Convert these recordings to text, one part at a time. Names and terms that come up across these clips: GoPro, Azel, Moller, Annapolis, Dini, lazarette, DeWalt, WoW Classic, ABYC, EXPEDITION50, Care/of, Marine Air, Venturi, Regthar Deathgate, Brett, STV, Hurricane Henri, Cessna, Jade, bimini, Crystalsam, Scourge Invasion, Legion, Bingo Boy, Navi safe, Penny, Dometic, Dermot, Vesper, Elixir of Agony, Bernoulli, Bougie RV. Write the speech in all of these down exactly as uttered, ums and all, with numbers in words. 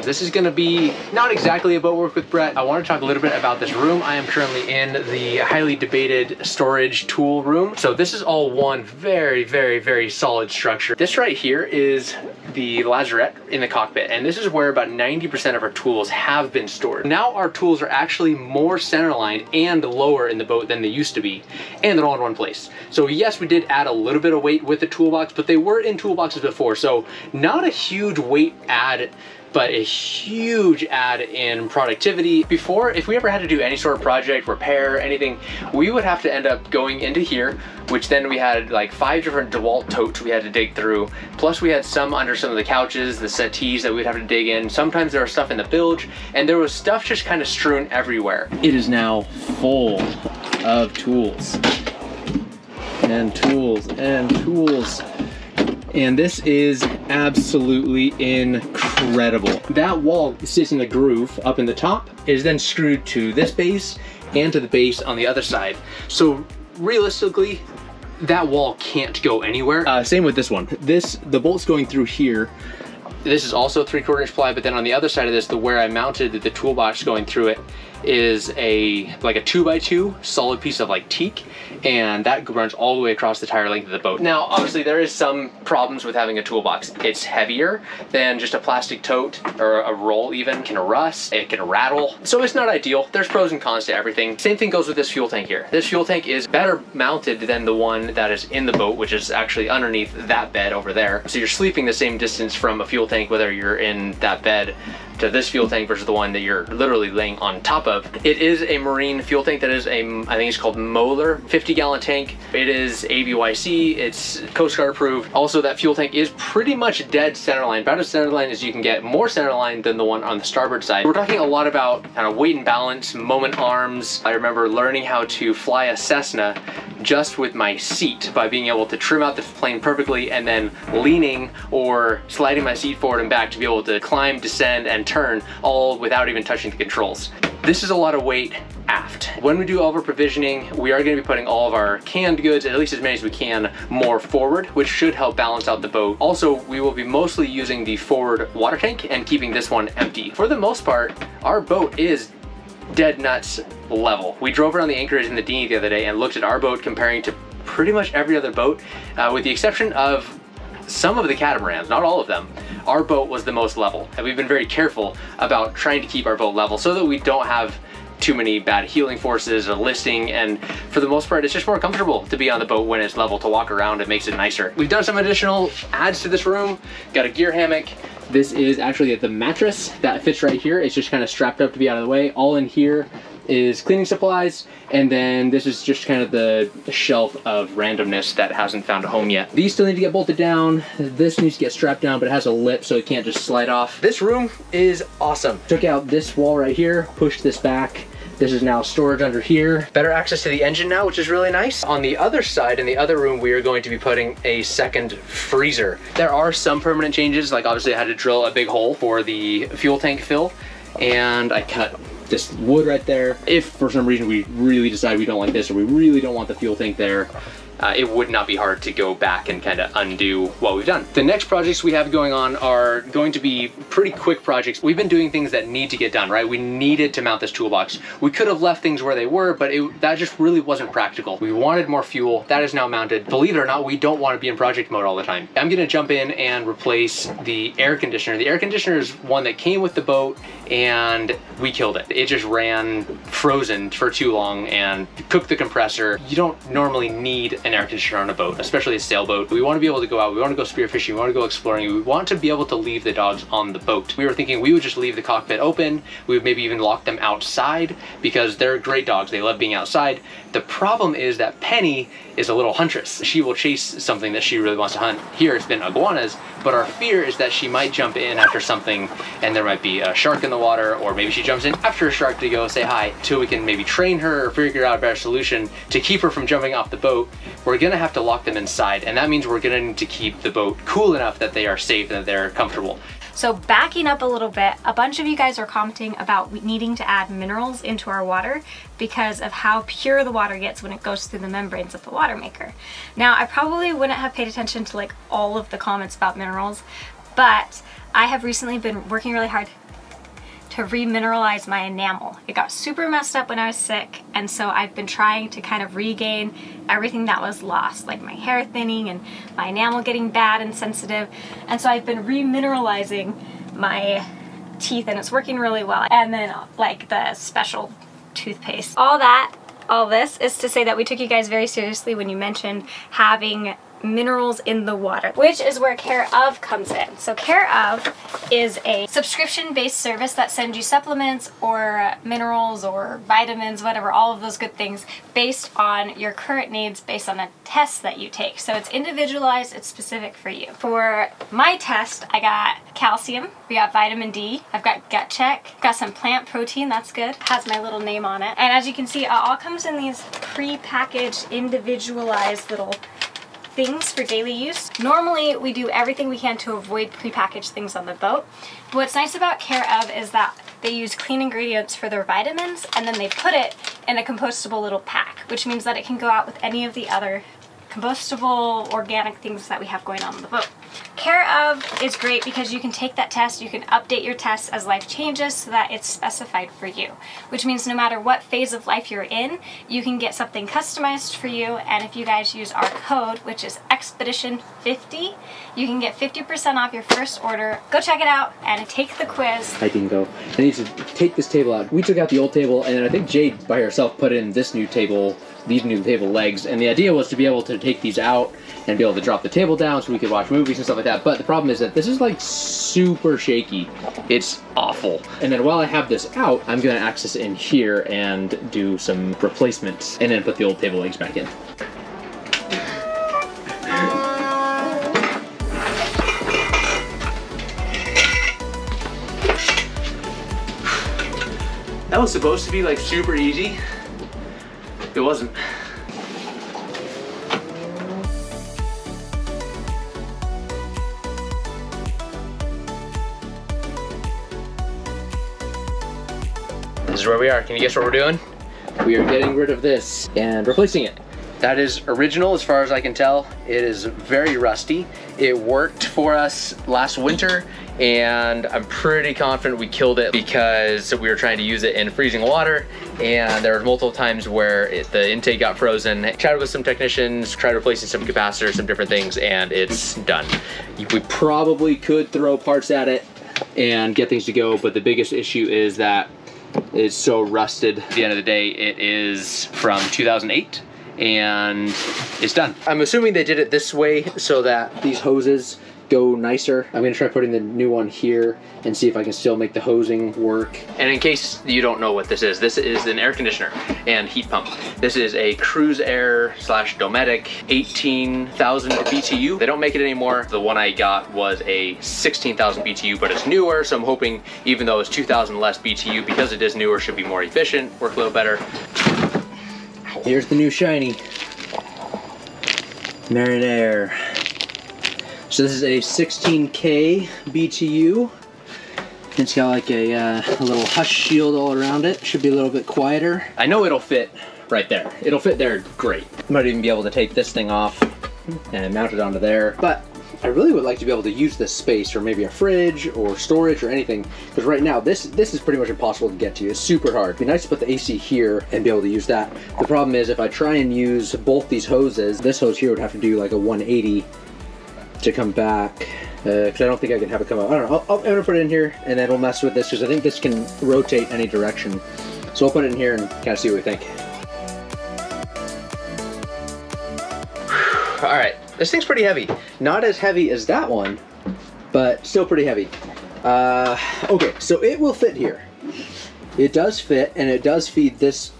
vlog. This is gonna be not exactly a boat work with Brett. I wanna talk a little bit about this room. I am currently in the highly debated storage tool room. So this is all one very, very, very solid structure. This right here is the lazarette in the cockpit, and this is where about ninety percent of our tools have been stored. Now our tools are actually more centerlined and lower in the boat than they used to be, and they're all in one place. So yes, we did add a little bit of weight with the toolbox, but they were in toolboxes before, so not a huge weight add, but a huge add in productivity. Before, if we ever had to do any sort of project, repair, anything, we would have to end up going into here, which then we had like five different DeWalt totes we had to dig through. Plus we had some under some of the couches, the settees that we'd have to dig in. Sometimes there was stuff in the bilge, and there was stuff just kind of strewn everywhere. It is now full of tools and tools and tools. And this is absolutely incredible. That wall sits in the groove up in the top. It is then screwed to this base and to the base on the other side. So realistically, that wall can't go anywhere. Uh, same with this one. This, the bolt's going through here. This is also three quarter inch ply, but then on the other side of this, the where I mounted the toolbox going through it is a like a two by two solid piece of like teak, and that runs all the way across the entire length of the boat. Now, obviously there is some problems with having a toolbox. It's heavier than just a plastic tote or a roll even, can rust, it can rattle. So it's not ideal. There's pros and cons to everything. Same thing goes with this fuel tank here. This fuel tank is better mounted than the one that is in the boat, which is actually underneath that bed over there. So you're sleeping the same distance from a fuel tank, whether you're in that bed to this fuel tank versus the one that you're literally laying on top of. It is a Marine fuel tank that is a, I think it's called Moller, fifty gallon tank. It is A B Y C, it's Coast Guard approved. Also, that fuel tank is pretty much dead centerline, about as centerline as you can get, more centerline than the one on the starboard side. We're talking a lot about kind of weight and balance, moment arms. I remember learning how to fly a Cessna just with my seat by being able to trim out the plane perfectly and then leaning or sliding my seat forward and back to be able to climb, descend, and turn all without even touching the controls. This is a lot of weight aft. When we do all of our provisioning, we are going to be putting all of our canned goods, at least as many as we can, more forward, which should help balance out the boat. Also, we will be mostly using the forward water tank and keeping this one empty. For the most part, our boat is dead nuts level. We drove around the anchorage in the Dini the other day and looked at our boat comparing to pretty much every other boat, uh, with the exception of some of the catamarans, not all of them. Our boat was the most level, and we've been very careful about trying to keep our boat level so that we don't have too many bad healing forces or listing, and for the most part, it's just more comfortable to be on the boat when it's level to walk around. It makes it nicer. We've done some additional adds to this room. Got a gear hammock. This is actually the mattress that fits right here. It's just kind of strapped up to be out of the way. All in here is cleaning supplies, and then this is just kind of the shelf of randomness that hasn't found a home yet. These still need to get bolted down. This needs to get strapped down, but it has a lip so it can't just slide off. This room is awesome. Took out this wall right here, pushed this back. This is now storage under here. Better access to the engine now, which is really nice. On the other side, in the other room, we are going to be putting a second freezer. There are some permanent changes, like obviously I had to drill a big hole for the fuel tank fill, and I cut this wood right there. If for some reason we really decide we don't like this, or we really don't want the fuel tank there, uh, it would not be hard to go back and kind of undo what we've done. The next projects we have going on are going to be pretty quick projects. We've been doing things that need to get done, right? We needed to mount this toolbox. We could have left things where they were, but it, that just really wasn't practical. We wanted more fuel. That is now mounted. Believe it or not, we don't want to be in project mode all the time. I'm gonna jump in and replace the air conditioner. The air conditioner is one that came with the boat, and we killed it. It just ran frozen for too long and cooked the compressor. You don't normally need an air conditioner on a boat, especially a sailboat. We want to be able to go out, we want to go spearfishing, we want to go exploring, we want to be able to leave the dogs on the boat. We were thinking we would just leave the cockpit open, we would maybe even lock them outside because they're great dogs, they love being outside. The problem is that Penny is a little huntress. She will chase something that she really wants to hunt. Here it's been iguanas, but our fear is that she might jump in after something and there might be a shark in the water, or maybe she jumps in after a shark to go say hi. Till we can maybe train her or figure out a better solution to keep her from jumping off the boat, we're gonna have to lock them inside, and that means we're gonna need to keep the boat cool enough that they are safe and that they're comfortable. So backing up a little bit, a bunch of you guys are commenting about needing to add minerals into our water because of how pure the water gets when it goes through the membranes of the water maker. Now, I probably wouldn't have paid attention to like all of the comments about minerals, but I have recently been working really hard to remineralize my enamel. It got super messed up when I was sick, and so I've been trying to kind of regain everything that was lost, like my hair thinning and my enamel getting bad and sensitive. And so I've been remineralizing my teeth, and it's working really well. And then like the special toothpaste. All that, all this is to say that we took you guys very seriously when you mentioned having minerals in the water, which is where Care/of comes in. So Care/of is a subscription-based service that sends you supplements or minerals or vitamins, whatever, all of those good things based on your current needs, based on a test that you take. So it's individualized, it's specific for you. For my test, I got calcium, we got vitamin D, I've got gut check, got some plant protein, that's good, has my little name on it. And as you can see, it all comes in these pre-packaged, individualized little things for daily use. Normally we do everything we can to avoid prepackaged things on the boat. But what's nice about Care/of is that they use clean ingredients for their vitamins, and then they put it in a compostable little pack, which means that it can go out with any of the other compostable organic things that we have going on on the boat. Care/of is great because you can take that test, you can update your tests as life changes so that it's specified for you, which means no matter what phase of life you're in, you can get something customized for you. And if you guys use our code, which is EXPEDITION fifty, you can get fifty percent off your first order. Go check it out and take the quiz. I can go. I need to take this table out. We took out the old table, and I think Jade by herself put in this new table, these new table legs, and the idea was to be able to take these out and be able to drop the table down so we could watch movies and stuff like that. But the problem is that this is like super shaky. It's awful. And then while I have this out, I'm gonna access in here and do some replacements and then put the old table legs back in. That was supposed to be like super easy. It wasn't. This is where we are. Can you guess what we're doing? We are getting rid of this and replacing it. That is original as far as I can tell. It is very rusty. It worked for us last winter, and I'm pretty confident we killed it because we were trying to use it in freezing water, and there were multiple times where it, the intake got frozen. I chatted with some technicians, tried replacing some capacitors, some different things, and it's done. We probably could throw parts at it and get things to go, but the biggest issue is that it's so rusted. At the end of the day, it is from two thousand eight. And it's done. I'm assuming they did it this way so that these hoses go nicer. I'm gonna try putting the new one here and see if I can still make the hosing work. And in case you don't know what this is, this is an air conditioner and heat pump. This is a Cruise Air slash Dometic eighteen thousand B T U. They don't make it anymore. The one I got was a sixteen thousand B T U, but it's newer, so I'm hoping even though it's two thousand less B T U, because it is newer, should be more efficient, work a little better. Here's the new shiny Marine Air. So this is a sixteen K B T U. It's got like a, uh, a little hush shield all around it. Should be a little bit quieter. I know it'll fit right there. It'll fit there great. I might even be able to take this thing off and mount it onto there. But I really would like to be able to use this space for maybe a fridge or storage or anything, because right now this this is pretty much impossible to get to. It's super hard. It'd be nice to put the A C here and be able to use that. The problem is if I try and use both these hoses, this hose here would have to do like a one eighty to come back, because uh, I don't think I can have it come out. I don't know. I'll, I'll, I'm gonna put it in here and then we'll mess with this, because I think this can rotate any direction. So we'll put it in here and kind of see what we think. All right. This thing's pretty heavy. Not as heavy as that one, but still pretty heavy. Uh, okay, so it will fit here. It does fit, and it does feed this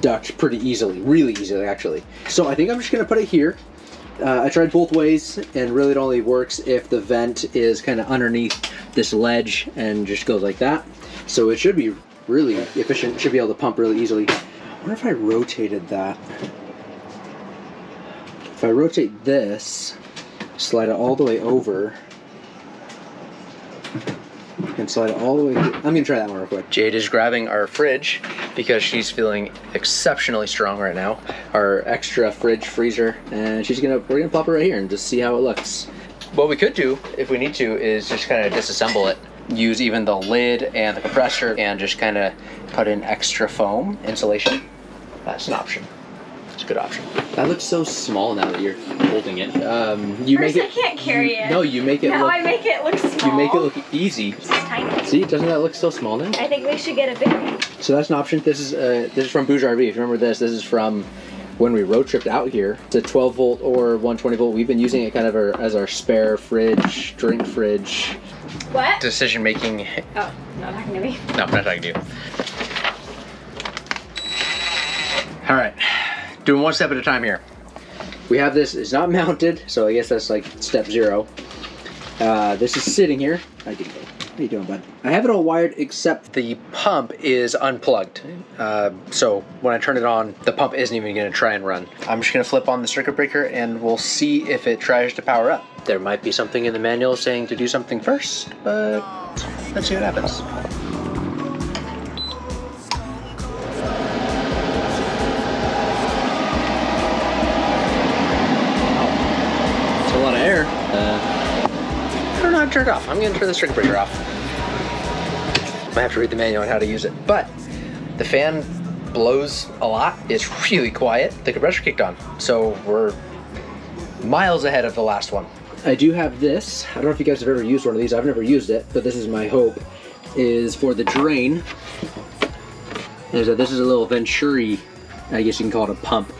duct pretty easily, really easily actually. So I think I'm just gonna put it here. Uh, I tried both ways, and really it only works if the vent is kind of underneath this ledge and just goes like that. So it should be really efficient, should be able to pump really easily. I wonder if I rotated that. If I rotate this, slide it all the way over, and slide it all the way through. I'm gonna try that one real quick. Jade is grabbing our fridge because she's feeling exceptionally strong right now. Our extra fridge freezer, and she's gonna, we're gonna plop it right here and just see how it looks. What we could do, if we need to, is just kind of disassemble it use even the lid and the compressor and just kind of put in extra foam insulation. That's an option. It's a good option. That looks so small now that you're holding it. Um, you First make it. I can't carry it. No, you make it. Now look, I make it look small. You make it look easy. This is tiny. See, doesn't that look so small now? I think we should get a big one. So that's an option. This is uh, this is from Bougie R V. If you remember this, this is from when we road tripped out here. It's a twelve volt or one twenty volt. We've been using it kind of our, as our spare fridge, drink fridge. What? Decision making. Oh, not talking to me. No, I'm not talking to you. All right, doing one step at a time here. We have this, it's not mounted, so I guess that's like step zero. Uh, this is sitting here. I didn't go. What are you doing, bud? I have it all wired except the pump is unplugged. Uh, so when I turn it on, the pump isn't even gonna try and run. I'm just gonna flip on the circuit breaker and we'll see if it tries to power up. There might be something in the manual saying to do something first, but let's see what happens. Turn it off. I'm going to turn the circuit breaker off. I have to read the manual on how to use it, but the fan blows a lot. It's really quiet. The compressor kicked on, so we're miles ahead of the last one. I do have this. I don't know if you guys have ever used one of these. I've never used it, but this is my hope, is for the drain. There's a, this is a little Venturi, I guess you can call it a pump.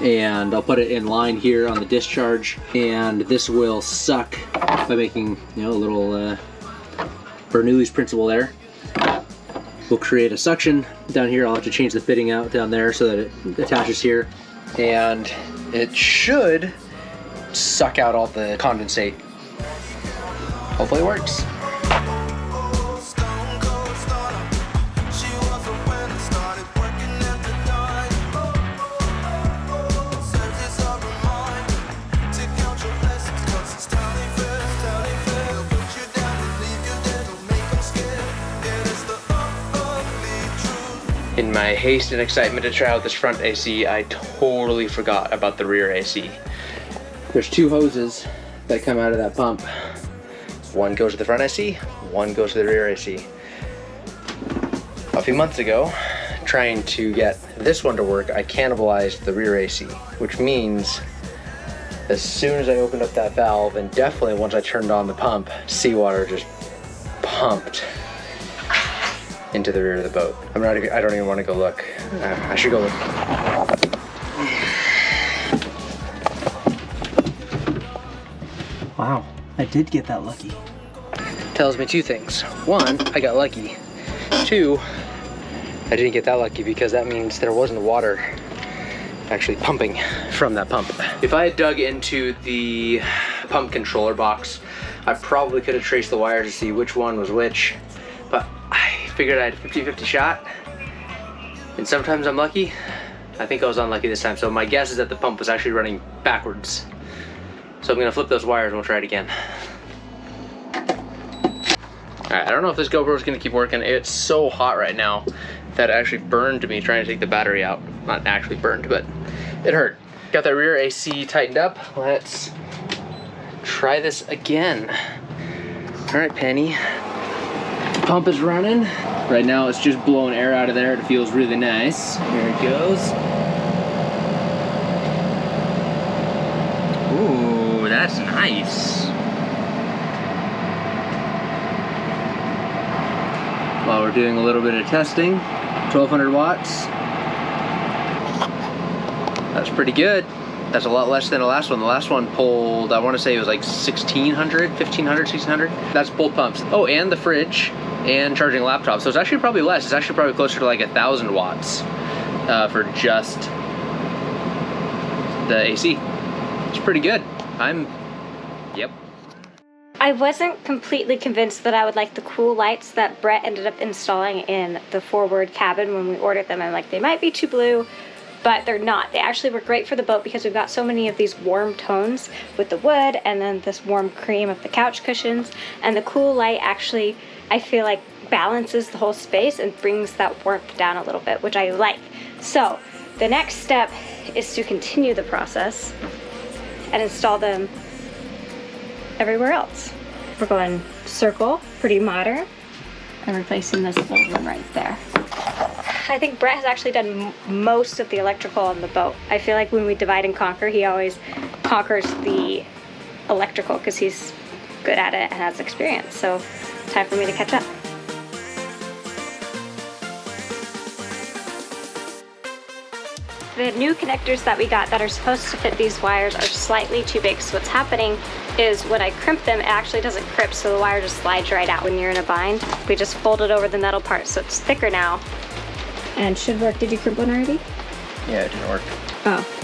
And I'll put it in line here on the discharge, and this will suck by making, you know, a little uh, Bernoulli's principle there. We'll create a suction down here. I'll have to change the fitting out down there so that it attaches here, and it should suck out all the condensate. Hopefully it works. In my haste and excitement to try out this front A C, I totally forgot about the rear A C. There's two hoses that come out of that pump. One goes to the front A C, one goes to the rear A C. A few months ago, trying to get this one to work, I cannibalized the rear A C, which means as soon as I opened up that valve, and definitely once I turned on the pump, seawater just pumped into the rear of the boat. I'm not even, I don't even want to go look. Uh, I should go look. Wow, I did get that lucky. Tells me two things. One, I got lucky. Two, I didn't get that lucky because that means there wasn't water actually pumping from that pump. If I had dug into the pump controller box, I probably could have traced the wires to see which one was which, but figured I had a fifty fifty shot, and sometimes I'm lucky. I think I was unlucky this time, so my guess is that the pump was actually running backwards. So I'm gonna flip those wires and we'll try it again. All right, I don't know if this GoPro is gonna keep working. It's so hot right now that it actually burned me trying to take the battery out. Not actually burned, but it hurt. Got that rear A C tightened up. Let's try this again. All right, Penny. Pump is running. Right now it's just blowing air out of there. It feels really nice. Here it goes. Ooh, that's nice. While we're doing a little bit of testing, twelve hundred watts. That's pretty good. That's a lot less than the last one. The last one pulled, I want to say it was like sixteen hundred, fifteen hundred, sixteen hundred. That's both pumps. Oh, and the fridge and charging laptop. So it's actually probably less. It's actually probably closer to like a thousand watts uh, for just the A C. It's pretty good. I'm, yep. I wasn't completely convinced that I would like the cool lights that Brett ended up installing in the forward cabin when we ordered them. I'm like, they might be too blue, but they're not. They actually were great for the boat because we've got so many of these warm tones with the wood and then this warm cream of the couch cushions. And the cool light actually, I feel like, balances the whole space and brings that warmth down a little bit, which I like. So the next step is to continue the process and install them everywhere else. We're going circle, pretty modern. I'm replacing this little one right there. I think Brett has actually done most of the electrical on the boat. I feel like when we divide and conquer, he always conquers the electrical because he's good at it and has experience. So time for me to catch up. The new connectors that we got that are supposed to fit these wires are slightly too big. So what's happening is when I crimp them, it actually doesn't crimp, so the wire just slides right out when you're in a bind. We just folded over the metal part so it's thicker now. And should work. Did you crimp one already? Yeah, it didn't work. Oh.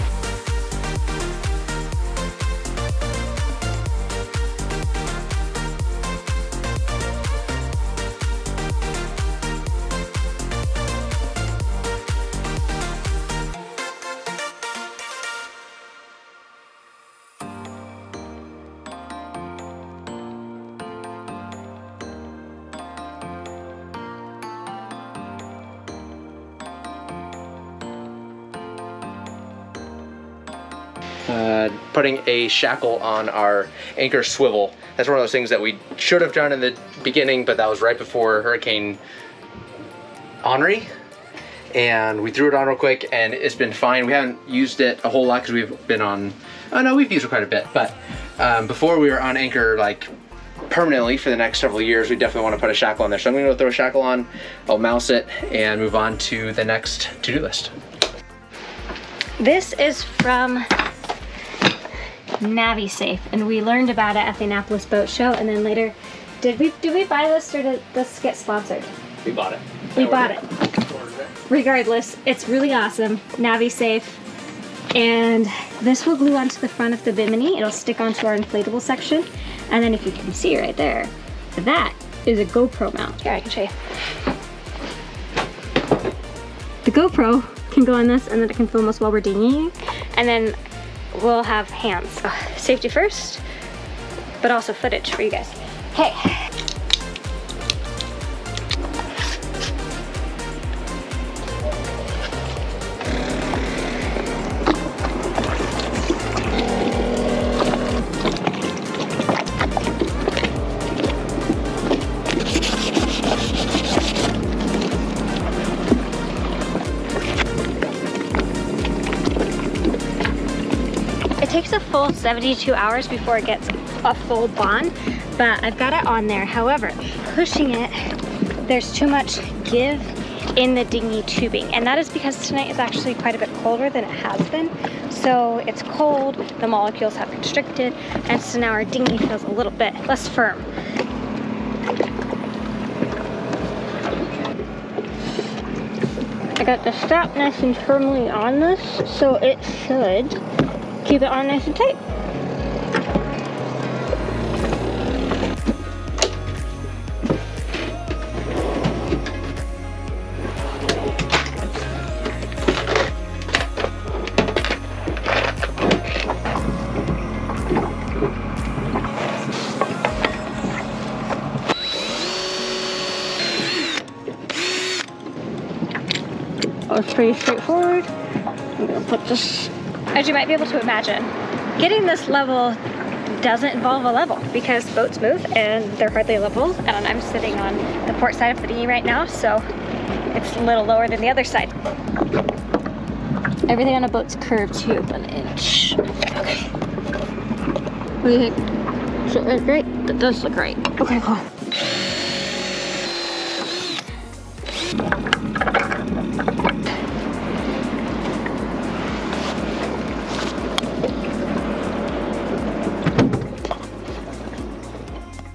Uh, putting a shackle on our anchor swivel. That's one of those things that we should have done in the beginning, but that was right before Hurricane Henri. And we threw it on real quick and it's been fine. We haven't used it a whole lot because we've been on, oh no, we've used it quite a bit, but um, before we were on anchor like permanently for the next several years, we definitely want to put a shackle on there. So I'm going to throw a shackle on, I'll mouse it and move on to the next to-do list. This is from Navi Safe, and we learned about it at the Annapolis boat show, and then later, did we did we buy this or did this get sponsored? We bought it. We yeah, bought it. it. Regardless, it's really awesome. Navi Safe, and this will glue onto the front of the bimini. It'll stick onto our inflatable section, and then if you can see right there, that is a GoPro mount. Here, I can show you. The GoPro can go on this, and then it can film us while we're dinghying, and then we'll have hands. Oh, safety first, but also footage for you guys. Hey. seventy-two hours before it gets a full bond, but I've got it on there. However, pushing it, there's too much give in the dinghy tubing, and that is because tonight is actually quite a bit colder than it has been. So it's cold, the molecules have constricted, and so now our dinghy feels a little bit less firm. I got the strap nice and firmly on this, so it should keep it on nice and tight. That was pretty straightforward. I'm gonna put this. As you might be able to imagine, getting this level doesn't involve a level because boats move and they're hardly level. And I'm sitting on the port side of the dinghy right now, so it's a little lower than the other side. Everything on a boat's curved to an inch. Okay. What do you think? Does it look right? That does look right. Okay, cool.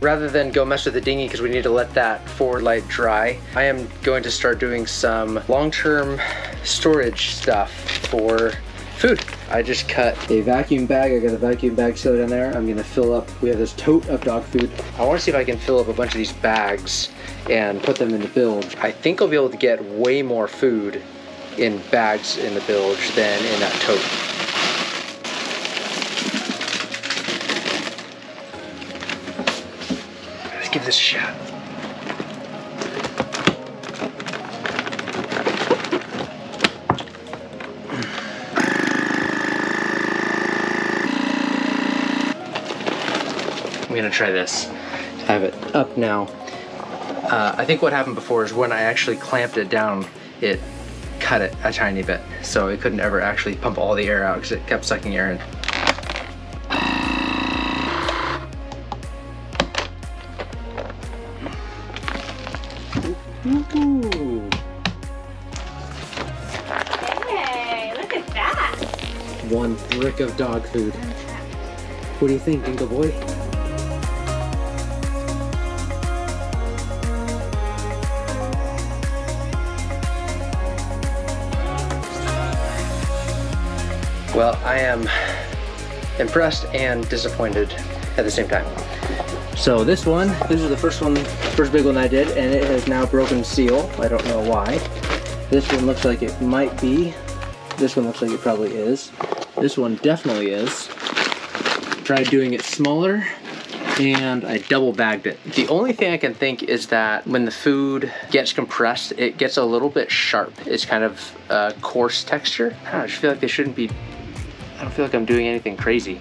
Rather than go mess with the dinghy because we need to let that forward light dry, I am going to start doing some long-term storage stuff for food. I just cut a vacuum bag. I got a vacuum bag sealed in there. I'm gonna fill up, we have this tote of dog food. I wanna see if I can fill up a bunch of these bags and put them in the bilge. I think I'll be able to get way more food in bags in the bilge than in that tote. Give this a shot. I'm gonna try this. I have it up now. Uh, I think what happened before is when I actually clamped it down, it cut it a tiny bit. So it couldn't ever actually pump all the air out because it kept sucking air in. Ooh. Hey, look at that. One brick of dog food. What do you think, Bingo Boy? Well, I am impressed and disappointed at the same time. So this one, this is the first one, first big one I did, and it has now broken seal. I don't know why. This one looks like it might be. This one looks like it probably is. This one definitely is. Tried doing it smaller, and I double bagged it. The only thing I can think is that when the food gets compressed, it gets a little bit sharp. It's kind of a coarse texture. I don't know, I just feel like they shouldn't be, I don't feel like I'm doing anything crazy.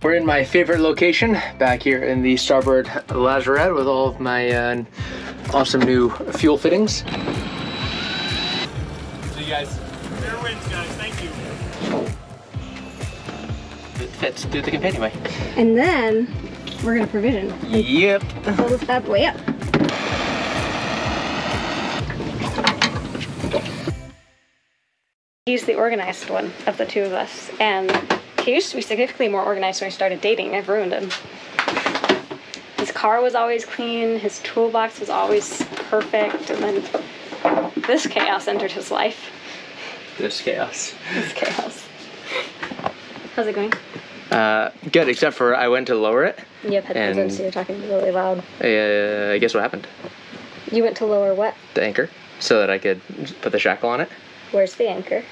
We're in my favorite location, back here in the starboard lazarette with all of my uh, awesome new fuel fittings. So you guys, fair winds guys, thank you. It fits through the companionway. And then, we're gonna provision. Yep. Fill this up way up. He's the organized one of the two of us, and he used to be significantly more organized when I started dating. I've ruined him. His car was always clean, his toolbox was always perfect, and then this chaos entered his life. This chaos. This chaos. How's it going? Uh, good, except for I went to lower it. Yep, headphones on, so you're talking really loud. Uh, guess what happened? You went to lower what? The anchor, so that I could put the shackle on it. Where's the anchor?